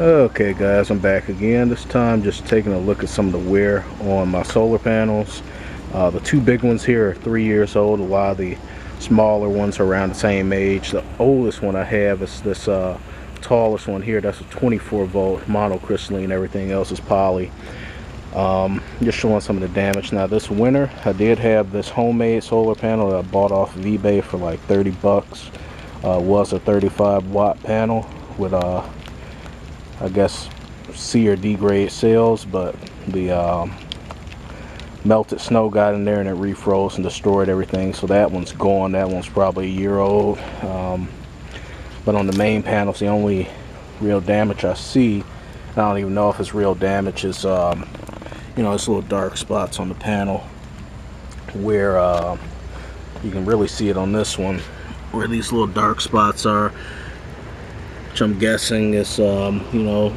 Okay guys, I'm back again. This time just taking a look at some of the wear on my solar panels. The two big ones here are 3 years old. A lot of the smaller ones are around the same age. The oldest one I have is this tallest one here. That's a 24 volt monocrystalline. Everything else is poly. Just showing some of the damage. Now this winter I did have this homemade solar panel that I bought off of eBay for like 30 bucks. Was a 35 watt panel with I guess C or D grade cells, but the melted snow got in there and it refroze and destroyed everything, so that one's gone. That one's probably a year old. But on the main panels, the only real damage I see, I don't even know if it's real damage, is you know, it's little dark spots on the panel where you can really see it on this one, where these little dark spots are, which I'm guessing is, you know,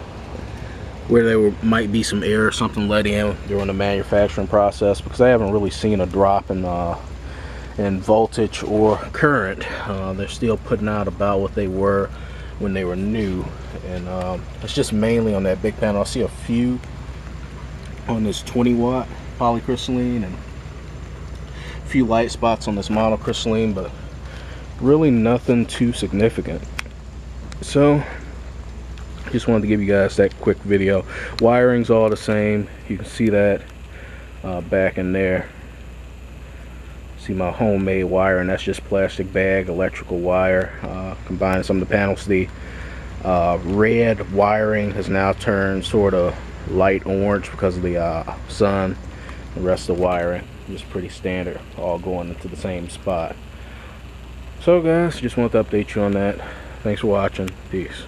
where there might be some air or something let in during the manufacturing process, because I haven't really seen a drop in voltage or current. They're still putting out about what they were when they were new, and it's just mainly on that big panel. I see a few on this 20 watt polycrystalline and a few light spots on this monocrystalline, but really nothing too significant. So just wanted to give you guys that quick video. Wiring's all the same. You can see that back in there. See my homemade wire, and that's just plastic bag electrical wire. Combining some of the panels, the red wiring has now turned sort of light orange because of the sun. The rest of the wiring is pretty standard, all going into the same spot. So guys, just wanted to update you on that. Thanks for watching. Peace.